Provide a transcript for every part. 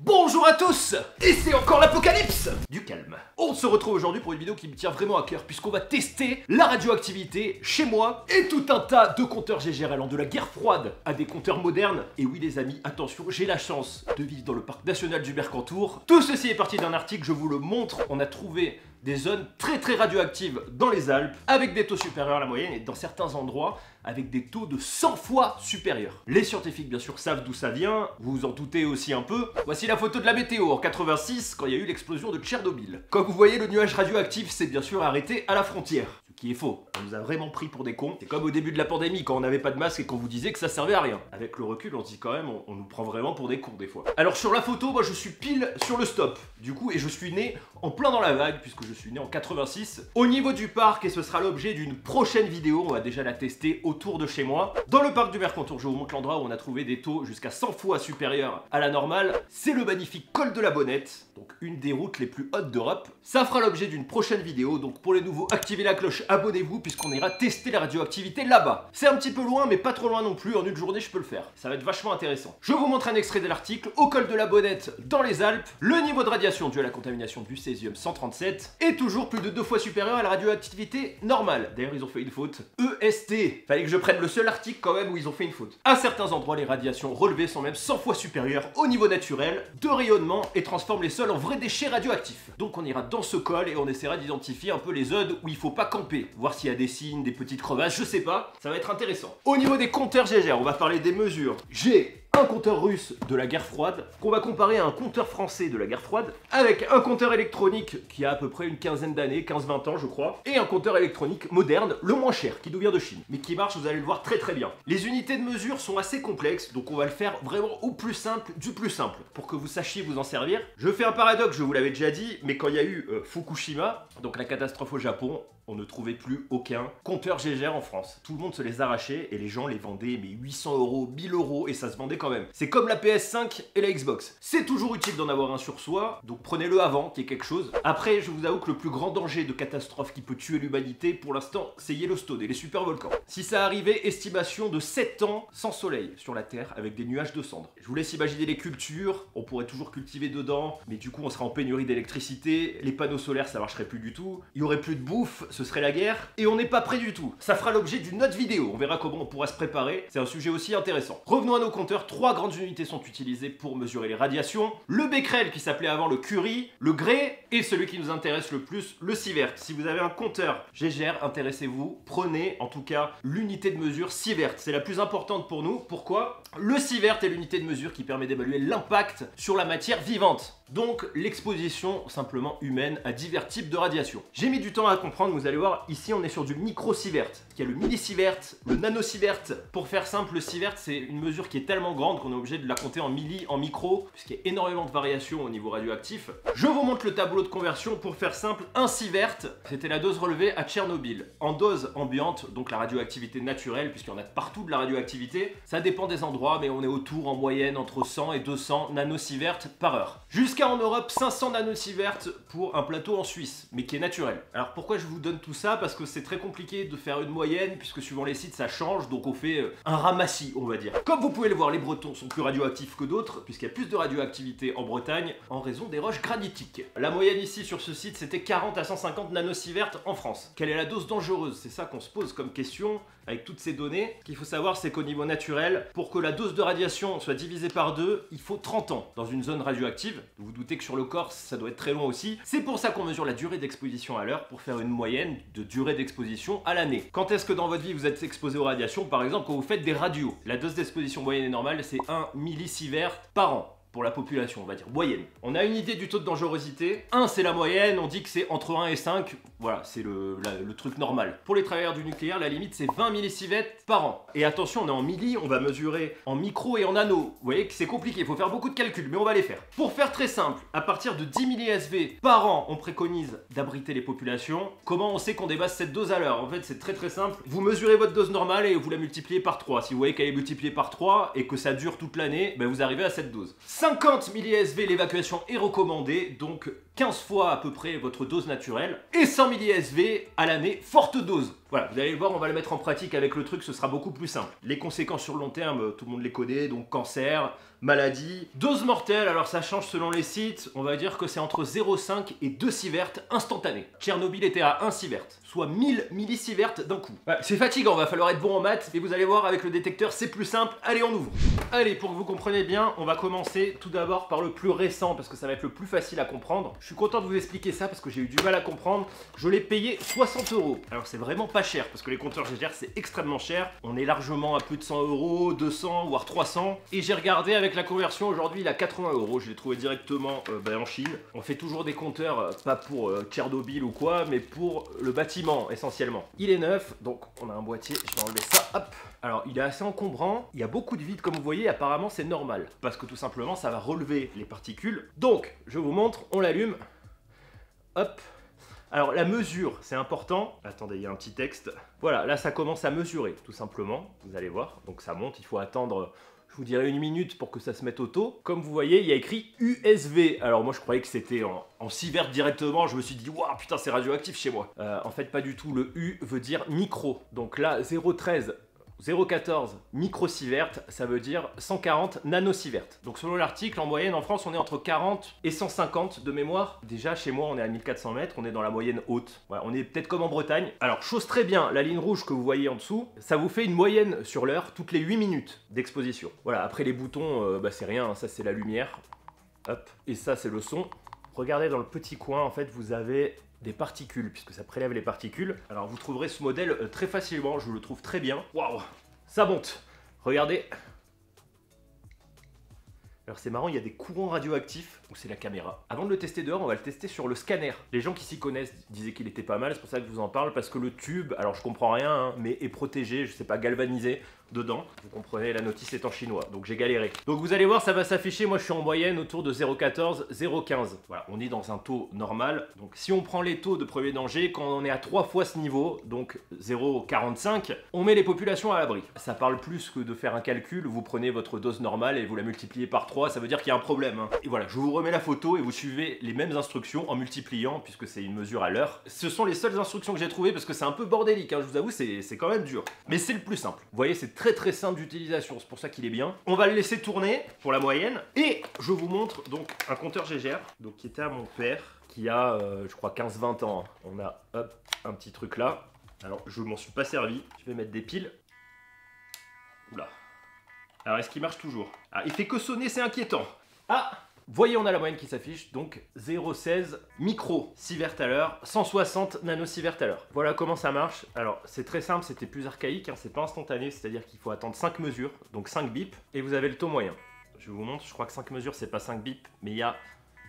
Bonjour à tous, et c'est encore l'apocalypse du calme. On se retrouve aujourd'hui pour une vidéo qui me tient vraiment à cœur, puisqu'on va tester la radioactivité chez moi et tout un tas de compteurs Geiger allant de la guerre froide à des compteurs modernes. Et oui les amis, attention, j'ai la chance de vivre dans le parc national du Mercantour. Tout ceci est parti d'un article, je vous le montre. On a trouvé des zones très radioactives dans les Alpes, avec des taux supérieurs à la moyenne et dans certains endroits avec des taux de 100 fois supérieurs. Les scientifiques bien sûr savent d'où ça vient, vous vous en doutez aussi un peu. Voici la photo de la météo en 86 quand il y a eu l'explosion de Tchernobyl. Comme vous voyez, le nuage radioactif s'est bien sûr arrêté à la frontière. Ce qui est faux, on nous a vraiment pris pour des cons. C'est comme au début de la pandémie quand on n'avait pas de masque et qu'on vous disait que ça servait à rien. Avec le recul, on se dit quand même, on nous prend vraiment pour des cons des fois. Alors sur la photo, moi je suis pile sur le stop, du coup, et je suis né en plein dans la vague puisque je suis né en 86 au niveau du parc, et ce sera l'objet d'une prochaine vidéo. On va déjà la tester autour de chez moi. Dans le parc du Mercantour, je vous montre l'endroit où on a trouvé des taux jusqu'à 100 fois supérieurs à la normale. C'est le magnifique col de la Bonette, donc une des routes les plus hautes d'Europe. Ça fera l'objet d'une prochaine vidéo, donc pour les nouveaux, activez la cloche, abonnez-vous, puisqu'on ira tester la radioactivité là-bas. C'est un petit peu loin, mais pas trop loin non plus, en une journée je peux le faire. Ça va être vachement intéressant. Je vous montre un extrait de l'article. Au col de la Bonette, dans les Alpes, le niveau de radiation dû à la contamination du césium-137 est toujours plus de 2 fois supérieur à la radioactivité normale. D'ailleurs, ils ont fait une faute. EST. Fallait que je prenne le seul article quand même où ils ont fait une faute. À certains endroits, les radiations relevées sont même 100 fois supérieures au niveau naturel de rayonnement et transforment les sols en vrais déchets radioactifs. Donc on ira dans ce col et on essaiera d'identifier un peu les zones où il faut pas camper. Voir s'il y a des signes, des petites crevasses, je sais pas. Ça va être intéressant. Au niveau des compteurs Geiger, on va parler des mesures. J'ai un compteur russe de la guerre froide qu'on va comparer à un compteur français de la guerre froide, avec un compteur électronique qui a à peu près une quinzaine d'années, 15-20 ans je crois, et un compteur électronique moderne, le moins cher, qui nous vient de Chine, mais qui marche, vous allez le voir, très bien. Les unités de mesure sont assez complexes, donc on va le faire vraiment au plus simple du plus simple, pour que vous sachiez vous en servir. Je fais un paradoxe, je vous l'avais déjà dit, mais quand il y a eu Fukushima, donc la catastrophe au Japon, on ne trouvait plus aucun compteur Geiger en France. Tout le monde se les arrachait et les gens les vendaient mais 800 €, 1000 € et ça se vendait quand même. C'est comme la PS5 et la Xbox. C'est toujours utile d'en avoir un sur soi, donc prenez-le avant qu'il y ait quelque chose. Après, je vous avoue que le plus grand danger de catastrophe qui peut tuer l'humanité pour l'instant, c'est Yellowstone et les supervolcans. Si ça arrivait, estimation de 7 ans sans soleil sur la Terre avec des nuages de cendres. Je vous laisse imaginer les cultures, on pourrait toujours cultiver dedans, mais du coup on serait en pénurie d'électricité, les panneaux solaires ça marcherait plus du tout, il y aurait plus de bouffe, ce serait la guerre, et on n'est pas prêt du tout. Ça fera l'objet d'une autre vidéo, on verra comment on pourra se préparer, c'est un sujet aussi intéressant. Revenons à nos compteurs, 3 grandes unités sont utilisées pour mesurer les radiations, le Becquerel qui s'appelait avant le Curie, le Gray, et celui qui nous intéresse le plus, le sievert. Si vous avez un compteur Geiger, intéressez-vous, prenez en tout cas l'unité de mesure sievert, c'est la plus importante pour nous. Pourquoi? Le sievert est l'unité de mesure qui permet d'évaluer l'impact sur la matière vivante. Donc l'exposition simplement humaine à divers types de radiations. J'ai mis du temps à comprendre, vous allez voir, ici on est sur du microsievert, qui a le millisievert, le nanosievert. Pour faire simple, le sievert c'est une mesure qui est tellement grande qu'on est obligé de la compter en milli, en micro, puisqu'il y a énormément de variations au niveau radioactif. Je vous montre le tableau de conversion pour faire simple. Un sievert, c'était la dose relevée à Tchernobyl. En dose ambiante, donc la radioactivité naturelle, puisqu'il y en a partout de la radioactivité, ça dépend des endroits, mais on est autour en moyenne entre 100 et 200 nanosieverts par heure. Jusqu'à en Europe, 500 nanosieverts pour un plateau en Suisse, mais qui est naturel. Alors pourquoi je vous donne tout ça? Parce que c'est très compliqué de faire une moyenne, puisque suivant les sites ça change, donc on fait un ramassis, on va dire. Comme vous pouvez le voir, les Bretons sont plus radioactifs que d'autres, puisqu'il y a plus de radioactivité en Bretagne, en raison des roches granitiques. La moyenne ici sur ce site, c'était 40 à 150 nanosieverts en France. Quelle est la dose dangereuse? C'est ça qu'on se pose comme question, avec toutes ces données. Ce qu'il faut savoir, c'est qu'au niveau naturel, pour que la dose de radiation soit divisée par 2, il faut 30 ans dans une zone radioactive. Vous doutez que sur le corps, ça doit être très loin aussi. C'est pour ça qu'on mesure la durée d'exposition à l'heure pour faire une moyenne de durée d'exposition à l'année. Quand est-ce que dans votre vie vous êtes exposé aux radiations? Par exemple, quand vous faites des radios. La dose d'exposition moyenne et normale, c'est 1 millisievert par an. Pour la population, on va dire, moyenne. On a une idée du taux de dangerosité. 1, c'est la moyenne, on dit que c'est entre 1 et 5. Voilà, c'est le truc normal. Pour les travailleurs du nucléaire, la limite, c'est 20 millisieverts par an. Et attention, on est en milli, on va mesurer en micro et en nano. Vous voyez que c'est compliqué, il faut faire beaucoup de calculs, mais on va les faire. Pour faire très simple, à partir de 10 millisieverts par an, on préconise d'abriter les populations. Comment on sait qu'on dépasse cette dose à l'heure? En fait, c'est très simple. Vous mesurez votre dose normale et vous la multipliez par 3. Si vous voyez qu'elle est multipliée par 3 et que ça dure toute l'année, ben vous arrivez à cette dose. 50 millisieverts, l'évacuation est recommandée, donc 15 fois à peu près votre dose naturelle, et 100 millisieverts à l'année, forte dose. Voilà, vous allez le voir, on va le mettre en pratique avec le truc, ce sera beaucoup plus simple. Les conséquences sur le long terme, tout le monde les connaît, donc cancer, maladie. Dose mortelle, alors ça change selon les sites, on va dire que c'est entre 0,5 et 2 sieverts instantanés. Tchernobyl était à 1 sievert, soit 1000 millisieverts d'un coup. Ouais, c'est fatigant, va falloir être bon en maths, et vous allez voir avec le détecteur c'est plus simple, allez on ouvre. Allez, pour que vous compreniez bien, on va commencer tout d'abord par le plus récent, parce que ça va être le plus facile à comprendre. Je suis content de vous expliquer ça, parce que j'ai eu du mal à comprendre. Je l'ai payé 60 €. Alors c'est vraiment pas cher, parce que les compteurs Geiger c'est extrêmement cher. On est largement à plus de 100 €, 200, voire 300. Et j'ai regardé avec la conversion, aujourd'hui il a 80 €. Je l'ai trouvé directement en Chine. On fait toujours des compteurs, pas pour Tchernobyl ou quoi, mais pour le bâtiment essentiellement. Il est neuf, donc on a un boîtier, je vais enlever ça, hop. Alors il est assez encombrant, il y a beaucoup de vide comme vous voyez, apparemment c'est normal. Parce que tout simplement ça va relever les particules. Donc je vous montre, on l'allume, hop. Alors la mesure, c'est important. Attendez, il y a un petit texte. Voilà, là ça commence à mesurer, tout simplement. Vous allez voir, donc ça monte, il faut attendre, je vous dirais 1 minute pour que ça se mette au taux. Comme vous voyez, il y a écrit USV. Alors moi je croyais que c'était en sievert directement, je me suis dit, waouh putain c'est radioactif chez moi. En fait pas du tout, le U veut dire micro. Donc là, 0,13. 0,14 microsievert, ça veut dire 140 nanosievert. Donc selon l'article, en moyenne en France, on est entre 40 et 150 de mémoire. Déjà chez moi, on est à 1400 mètres, on est dans la moyenne haute. Voilà, on est peut-être comme en Bretagne. Alors chose très bien, la ligne rouge que vous voyez en dessous, ça vous fait une moyenne sur l'heure toutes les 8 minutes d'exposition. Voilà, après les boutons, c'est rien, hein, ça c'est la lumière. Hop, et ça c'est le son. Regardez dans le petit coin, en fait, vous avez des particules, puisque ça prélève les particules. Alors vous trouverez ce modèle très facilement, je le trouve très bien. Waouh, ça monte. Regardez. Alors c'est marrant, il y a des courants radioactifs, donc c'est la caméra. Avant de le tester dehors, on va le tester sur le scanner. Les gens qui s'y connaissent disaient qu'il était pas mal, c'est pour ça que je vous en parle, parce que le tube, alors je comprends rien, hein, mais est protégé, je sais pas, galvanisé dedans. Vous comprenez, la notice est en chinois, donc j'ai galéré. Donc vous allez voir, ça va s'afficher, moi je suis en moyenne autour de 0,14, 0,15. Voilà, on est dans un taux normal. Donc si on prend les taux de premier danger, quand on est à 3 fois ce niveau, donc 0,45, on met les populations à l'abri. Ça parle plus que de faire un calcul, vous prenez votre dose normale et vous la multipliez par 3. Ça veut dire qu'il y a un problème. Hein. Et voilà, je vous remets la photo et vous suivez les mêmes instructions en multipliant puisque c'est une mesure à l'heure. Ce sont les seules instructions que j'ai trouvées parce que c'est un peu bordélique, hein, je vous avoue, c'est quand même dur. Mais c'est le plus simple. Vous voyez, c'est très très simple d'utilisation, c'est pour ça qu'il est bien. On va le laisser tourner pour la moyenne et je vous montre donc un compteur Geiger donc, qui était à mon père, qui a je crois 15-20 ans. On a hop, un petit truc là. Alors je m'en suis pas servi, je vais mettre des piles. Oula. Alors, est-ce qu'il marche toujours? Ah, il fait que sonner, c'est inquiétant. Ah, voyez, on a la moyenne qui s'affiche, donc 0,16 microsievert à l'heure, 160 nanosievert à l'heure. Voilà comment ça marche. Alors, c'est très simple, c'était plus archaïque, hein, c'est pas instantané, c'est-à-dire qu'il faut attendre 5 mesures, donc 5 bips, et vous avez le taux moyen. Je vous montre, je crois que 5 mesures, c'est pas 5 bips, mais il y a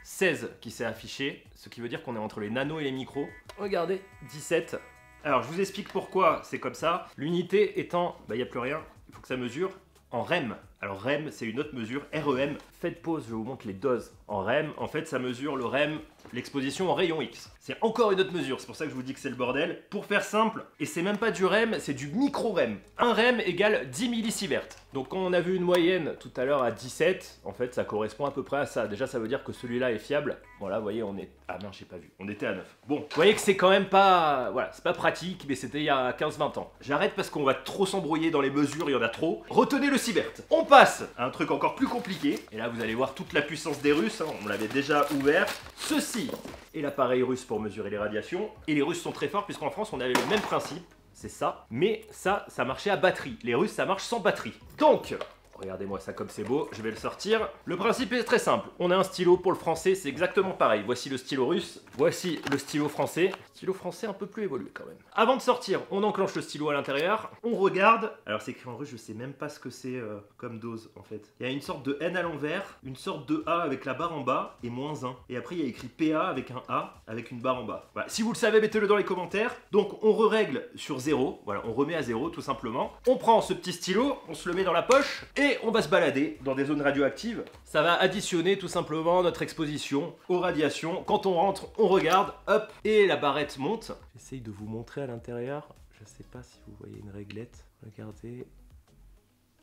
16 qui s'est affiché, ce qui veut dire qu'on est entre les nanos et les micros. Regardez, 17. Alors, je vous explique pourquoi c'est comme ça. L'unité étant, bah, il n'y a plus rien, il faut que ça mesure. En REM. Alors REM, c'est une autre mesure, REM. Faites pause, je vous montre les doses. En REM, en fait, ça mesure le REM, l'exposition en rayon X. C'est encore une autre mesure, c'est pour ça que je vous dis que c'est le bordel. Pour faire simple, et c'est même pas du REM, c'est du micro-REM. Un REM égale 10 millisieverts. Donc quand on a vu une moyenne tout à l'heure à 17, en fait, ça correspond à peu près à ça. Déjà, ça veut dire que celui-là est fiable. Voilà, vous voyez, on est... Ah non, j'ai pas vu. On était à 9. Bon, vous voyez que c'est quand même pas... Voilà, c'est pas pratique, mais c'était il y a 15-20 ans. J'arrête parce qu'on va trop s'embrouiller dans les mesures, il y en a trop. Retenez le sievert. On passe à un truc encore plus compliqué. Et là, vous allez voir toute la puissance des Russes. Hein, on l'avait déjà ouvert. Ceci est l'appareil russe pour mesurer les radiations. Et les Russes sont très forts puisqu'en France, on avait le même principe. C'est ça. Mais ça, ça marchait à batterie. Les Russes, ça marche sans batterie. Donc, regardez-moi ça comme c'est beau. Je vais le sortir. Le principe est très simple. On a un stylo pour le français. C'est exactement pareil. Voici le stylo russe. Voici le stylo français. Stylo français un peu plus évolué quand même. Avant de sortir, on enclenche le stylo à l'intérieur. On regarde. Alors c'est écrit en russe. Je sais même pas ce que c'est comme dose en fait. Il y a une sorte de N à l'envers. Une sorte de A avec la barre en bas et moins 1. Et après il y a écrit PA avec un A avec une barre en bas. Voilà. Si vous le savez, mettez-le dans les commentaires. Donc on règle sur 0. Voilà, on remet à 0 tout simplement. On prend ce petit stylo. On se le met dans la poche. Et on va se balader dans des zones radioactives. Ça va additionner tout simplement notre exposition aux radiations. Quand on rentre, on regarde, hop, et la barrette monte. J'essaye de vous montrer à l'intérieur. Je sais pas si vous voyez une réglette. Regardez.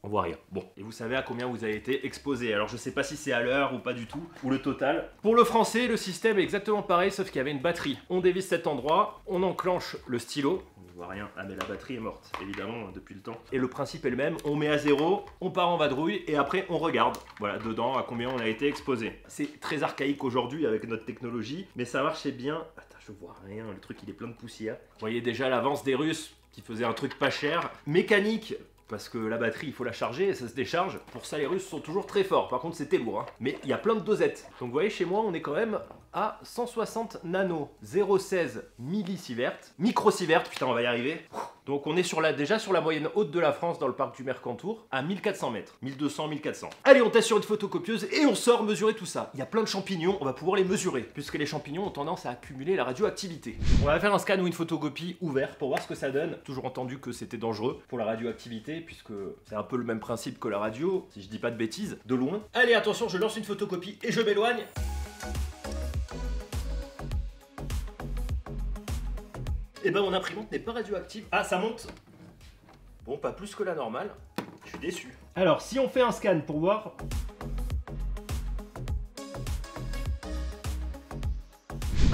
On voit rien. Bon, et vous savez à combien vous avez été exposé. Alors je sais pas si c'est à l'heure ou pas du tout, ou le total. Pour le français, le système est exactement pareil, sauf qu'il y avait une batterie. On dévisse cet endroit, on enclenche le stylo. voit rien. Ah mais la batterie est morte, évidemment, depuis le temps. Et le principe est le même, on met à zéro, on part en vadrouille et après on regarde, voilà, dedans à combien on a été exposé. C'est très archaïque aujourd'hui avec notre technologie, mais ça marchait bien. Attends, je vois rien, le truc il est plein de poussière. Vous voyez déjà l'avance des Russes qui faisaient un truc pas cher, mécanique. Parce que la batterie, il faut la charger et ça se décharge. Pour ça, les Russes sont toujours très forts. Par contre, c'était lourd, hein. Mais il y a plein de dosettes. Donc, vous voyez, chez moi, on est quand même à 160 nano, 0,16 millisievert, microsievert, putain, on va y arriver. Donc, on est sur la, déjà sur la moyenne haute de la France dans le parc du Mercantour, à 1400 mètres. 1200, 1400. Allez, on teste sur une photocopieuse et on sort mesurer tout ça. Il y a plein de champignons, on va pouvoir les mesurer, puisque les champignons ont tendance à accumuler la radioactivité. On va faire un scan ou une photocopie ouverte pour voir ce que ça donne. Toujours entendu que c'était dangereux pour la radioactivité, puisque c'est un peu le même principe que la radio, si je dis pas de bêtises, de loin. Allez, attention, je lance une photocopie et je m'éloigne. Et ben mon imprimante n'est pas radioactive. Ah, ça monte. Bon, pas plus que la normale. Je suis déçu. Alors, si on fait un scan pour voir...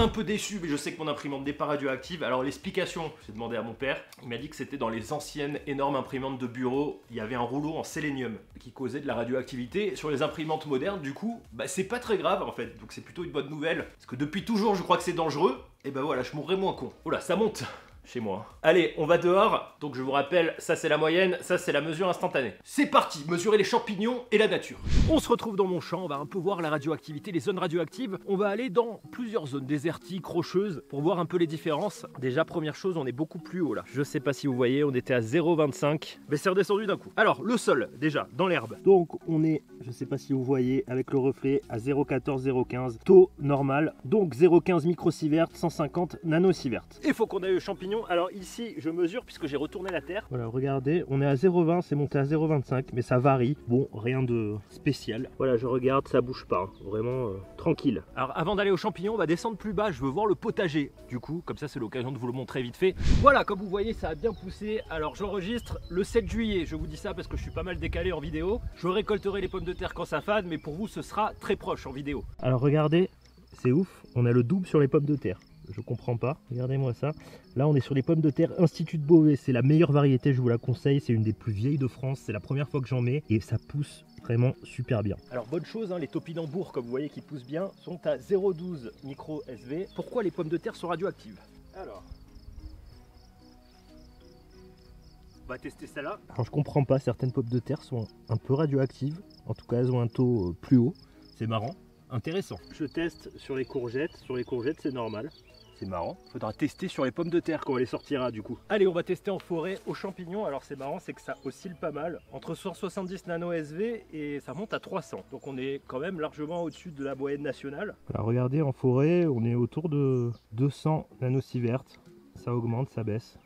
Un peu déçu, mais je sais que mon imprimante n'est pas radioactive. Alors l'explication, j'ai demandé à mon père, il m'a dit que c'était dans les anciennes énormes imprimantes de bureau, il y avait un rouleau en sélénium qui causait de la radioactivité. Sur les imprimantes modernes, du coup, bah, c'est pas très grave en fait, donc c'est plutôt une bonne nouvelle. Parce que depuis toujours, je crois que c'est dangereux, et bah voilà, je mourrais moins con. Oh là, ça monte chez moi. Allez, on va dehors. Donc je vous rappelle, ça c'est la moyenne, ça c'est la mesure instantanée. C'est parti, mesurer les champignons et la nature. On se retrouve dans mon champ, on va un peu voir la radioactivité, les zones radioactives. On va aller dans plusieurs zones désertiques, rocheuses, pour voir un peu les différences. Déjà, première chose, on est beaucoup plus haut là. Je sais pas si vous voyez, on était à 0,25, mais c'est redescendu d'un coup. Alors, le sol, déjà, dans l'herbe. Donc on est, je sais pas si vous voyez, avec le reflet à 0,14, 0,15, taux normal. Donc 0,15 microsievert, 150 nanosievert. Il faut qu'on aille aux champignons. Alors ici je mesure puisque j'ai retourné la terre. Voilà, regardez, on est à 0,20, c'est monté à 0,25, mais ça varie. Bon, rien de spécial. Voilà, je regarde, ça bouge pas, vraiment tranquille. Alors avant d'aller aux champignons, on va descendre plus bas, je veux voir le potager. Du coup, comme ça c'est l'occasion de vous le montrer vite fait. Voilà, comme vous voyez, ça a bien poussé. Alors j'enregistre le 7 juillet, je vous dis ça parce que je suis pas mal décalé en vidéo. Je récolterai les pommes de terre quand ça fade, mais pour vous ce sera très proche en vidéo. Alors regardez, c'est ouf, on a le double sur les pommes de terre. Je comprends pas, regardez-moi ça. Là on est sur les pommes de terre Institut de Beauvais, c'est la meilleure variété, je vous la conseille, c'est une des plus vieilles de France, c'est la première fois que j'en mets et ça pousse vraiment super bien. Alors bonne chose, hein, les topinambours comme vous voyez qui poussent bien sont à 0,12 micro SV. Pourquoi les pommes de terre sont radioactives? Alors, on va tester ça là. Alors je comprends pas, certaines pommes de terre sont un peu radioactives, en tout cas elles ont un taux plus haut, c'est marrant, intéressant. Je teste sur les courgettes c'est normal. C'est marrant, faudra tester sur les pommes de terre quand on les sortira du coup. Allez, on va tester en forêt aux champignons. Alors c'est marrant, c'est que ça oscille pas mal. Entre 170 nano SV et ça monte à 300. Donc on est quand même largement au-dessus de la moyenne nationale. Alors regardez, en forêt, on est autour de 200 nanosievert. Ça augmente, ça baisse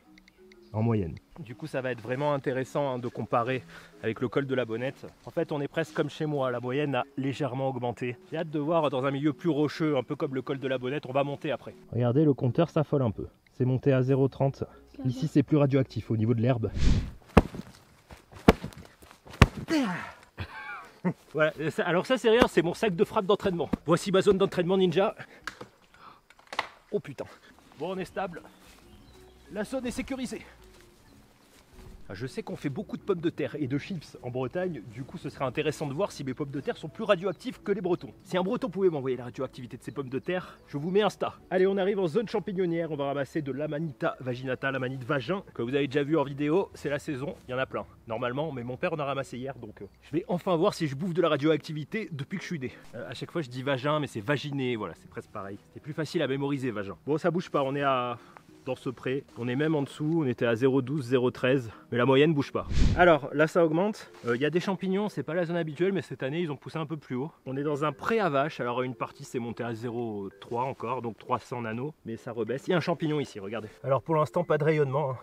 en moyenne. Du coup, ça va être vraiment intéressant hein, de comparer avec le col de la Bonette. En fait, on est presque comme chez moi, la moyenne a légèrement augmenté. J'ai hâte de voir dans un milieu plus rocheux, un peu comme le col de la Bonette, on va monter après. Regardez, le compteur s'affole un peu. C'est monté à 0,30. Ici, c'est plus radioactif au niveau de l'herbe. Voilà, alors ça, c'est rien, c'est mon sac de frappe d'entraînement. Voici ma zone d'entraînement ninja. Oh putain. Bon, on est stable. La zone est sécurisée. Je sais qu'on fait beaucoup de pommes de terre et de chips en Bretagne, du coup ce serait intéressant de voir si mes pommes de terre sont plus radioactives que les Bretons. Si un Breton pouvait m'envoyer la radioactivité de ses pommes de terre, je vous mets Insta. Allez, on arrive en zone champignonnière, on va ramasser de l'Amanita vaginata, l'amanite vagin, que vous avez déjà vu en vidéo, c'est la saison, il y en a plein. Normalement, mais mon père en a ramassé hier, donc je vais enfin voir si je bouffe de la radioactivité depuis que je suis né. À chaque fois je dis vagin, mais c'est vaginé, voilà, c'est presque pareil. C'est plus facile à mémoriser, vagin. Bon, ça bouge pas, on est à... dans ce pré, on est même en dessous, on était à 0,12, 0,13, mais la moyenne bouge pas. Alors là ça augmente, il y a des champignons, c'est pas la zone habituelle, mais cette année ils ont poussé un peu plus haut. On est dans un pré à vache, alors une partie s'est montée à 0,3 encore, donc 300 nano, mais ça rebaisse. Il y a un champignon ici, regardez. Alors pour l'instant pas de rayonnement, hein.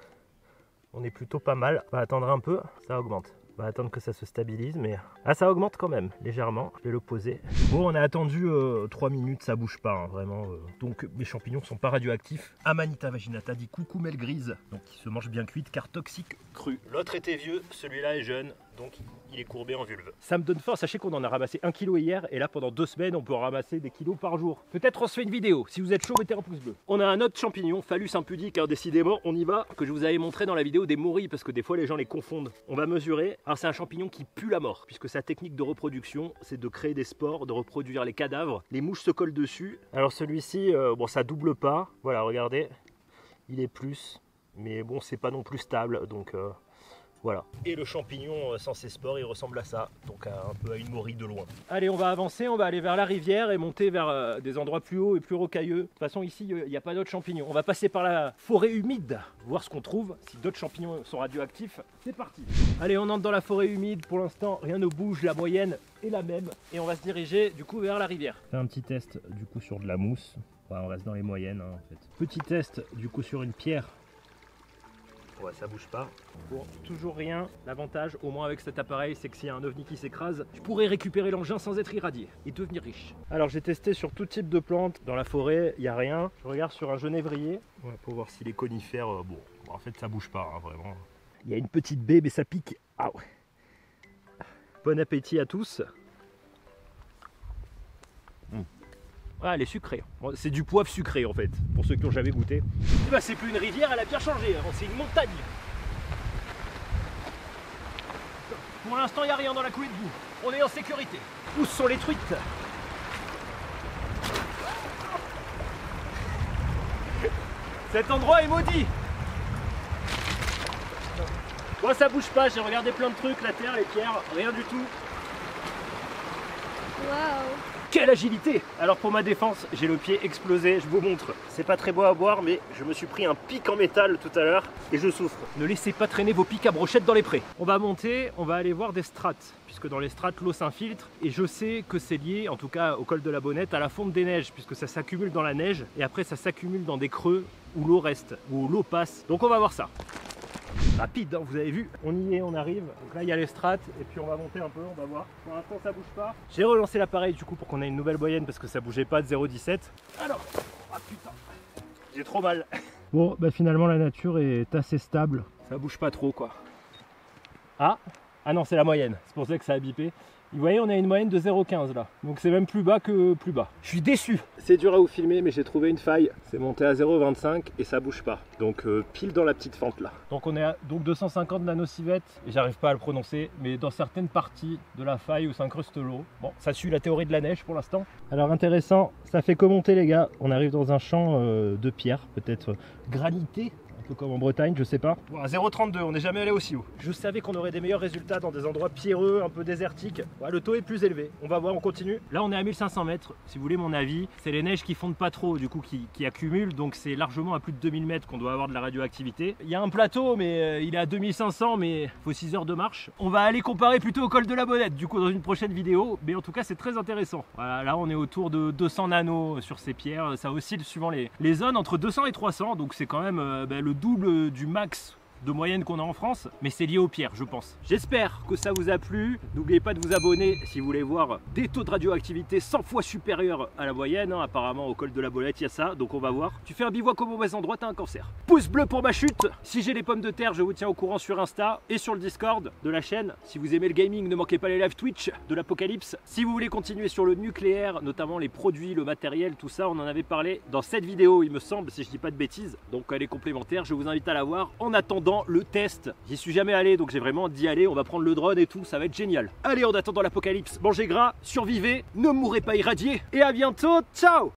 On est plutôt pas mal, on va attendre un peu, ça augmente. On va attendre que ça se stabilise, mais ah, ça augmente quand même, légèrement. Je vais le poser. Bon, on a attendu 3 minutes, ça bouge pas, hein, vraiment. Donc, mes champignons sont pas radioactifs. Amanita vaginata dit coucou, mêle grise. Donc, ils se mangent bien cuite, car toxique cru. L'autre était vieux, celui-là est jeune. donc il est courbé en vulve. Ça me donne faim, sachez qu'on en a ramassé 1 kg hier, et là pendant 2 semaines on peut en ramasser des kilos par jour. Peut-être on se fait une vidéo, si vous êtes chaud mettez un pouce bleu. On a un autre champignon, Phallus impudique, alors décidément on y va, que je vous avais montré dans la vidéo des morilles, parce que des fois les gens les confondent. On va mesurer, alors c'est un champignon qui pue la mort, puisque sa technique de reproduction c'est de créer des spores, de reproduire les cadavres, les mouches se collent dessus. Alors celui-ci, bon ça double pas, voilà regardez, il est plus, mais bon c'est pas non plus stable, donc... Voilà. Et le champignon sans ses spores, il ressemble à ça, donc un peu à une morille de loin. Allez, on va avancer, on va aller vers la rivière et monter vers des endroits plus hauts et plus rocailleux. De toute façon, ici, il n'y a pas d'autres champignons. On va passer par la forêt humide, voir ce qu'on trouve, si d'autres champignons sont radioactifs. C'est parti. Allez, on entre dans la forêt humide. Pour l'instant, rien ne bouge, la moyenne est la même. Et on va se diriger, du coup, vers la rivière. Faire un petit test, du coup, sur de la mousse. Enfin, on reste dans les moyennes, hein, en fait. Petit test, du coup, sur une pierre. Ouais, ça bouge pas. Bon, toujours rien. L'avantage, au moins avec cet appareil, c'est que s'il y a un ovni qui s'écrase, je pourrais récupérer l'engin sans être irradié et devenir riche. Alors, j'ai testé sur tout type de plantes. Dans la forêt, il n'y a rien. Je regarde sur un genévrier. Ouais, pour voir si les conifères, bon, en fait, ça bouge pas, hein, vraiment. Il y a une petite baie, mais ça pique. Ah ouais. Bon appétit à tous. Ah, elle est sucrée. C'est du poivre sucré en fait, pour ceux qui n'ont jamais goûté. Bah, c'est plus une rivière, elle a bien changé, c'est une montagne. Pour l'instant, il n'y a rien dans la coulée de boue. On est en sécurité. Où sont les truites? Cet endroit est maudit. Bon, ça bouge pas, j'ai regardé plein de trucs, la terre, les pierres, rien du tout. Waouh! Quelle agilité! Alors pour ma défense, j'ai le pied explosé, je vous montre. C'est pas très beau à voir, mais je me suis pris un pic en métal tout à l'heure et je souffre. Ne laissez pas traîner vos pics à brochette dans les prés. On va monter, on va aller voir des strates, puisque dans les strates, l'eau s'infiltre. Et je sais que c'est lié, en tout cas au col de la Bonette, à la fonte des neiges, puisque ça s'accumule dans la neige et après ça s'accumule dans des creux où l'eau reste, où l'eau passe. Donc on va voir ça. Rapide, hein, vous avez vu, on y est, on arrive. Donc là il y a les strates et puis on va monter un peu, on va voir. Pour l'instant ça bouge pas. J'ai relancé l'appareil du coup pour qu'on ait une nouvelle moyenne parce que ça bougeait pas de 0,17. Alors, ah putain, j'ai trop mal. Bon bah finalement la nature est assez stable. Ça bouge pas trop quoi. Ah, ah non c'est la moyenne, c'est pour ça que ça a bipé. Vous voyez, on a une moyenne de 0,15 là, donc c'est même plus bas que plus bas. Je suis déçu. C'est dur à vous filmer, mais j'ai trouvé une faille. C'est monté à 0,25 et ça bouge pas. Donc pile dans la petite fente là. Donc on est à donc 250 nanosievert, et j'arrive pas à le prononcer, mais dans certaines parties de la faille où s'incruste l'eau. Bon, ça suit la théorie de la neige pour l'instant. Alors intéressant, ça fait commenter les gars. On arrive dans un champ de pierre, peut-être granité. Comme en Bretagne, je sais pas. Bon, à 0,32, on n'est jamais allé aussi haut. Je savais qu'on aurait des meilleurs résultats dans des endroits pierreux, un peu désertiques. Ouais, le taux est plus élevé. On va voir, on continue. Là, on est à 1500 mètres. Si vous voulez mon avis, c'est les neiges qui fondent pas trop, du coup, qui accumulent. Donc, c'est largement à plus de 2000 mètres qu'on doit avoir de la radioactivité. Il y a un plateau, mais il est à 2500, mais il faut 6 heures de marche. On va aller comparer plutôt au col de la Bonette, du coup, dans une prochaine vidéo. Mais en tout cas, c'est très intéressant. Voilà, là, on est autour de 200 nanos sur ces pierres. Ça oscille suivant les zones, entre 200 et 300. Donc, c'est quand même le double du max de moyenne qu'on a en France, mais c'est lié aux pierres je pense. J'espère que ça vous a plu, n'oubliez pas de vous abonner si vous voulez voir des taux de radioactivité 100 fois supérieurs à la moyenne, hein. Apparemment au col de la Bonette il y a ça, donc on va voir. Tu fais un bivouac au mauvais endroit, t'as un cancer. Pouce bleu pour ma chute. Si j'ai les pommes de terre, je vous tiens au courant sur Insta et sur le Discord de la chaîne. Si vous aimez le gaming, ne manquez pas les lives Twitch de l'apocalypse. Si vous voulez continuer sur le nucléaire, notamment les produits, le matériel, tout ça, on en avait parlé dans cette vidéo il me semble, si je dis pas de bêtises, donc elle est complémentaire, je vous invite à la voir. En attendant le test, j'y suis jamais allé donc j'ai vraiment d'y aller, on va prendre le drone et tout, ça va être génial. Allez, en attendant l'apocalypse, mangez gras, survivez, ne mourrez pas irradiés et à bientôt, ciao!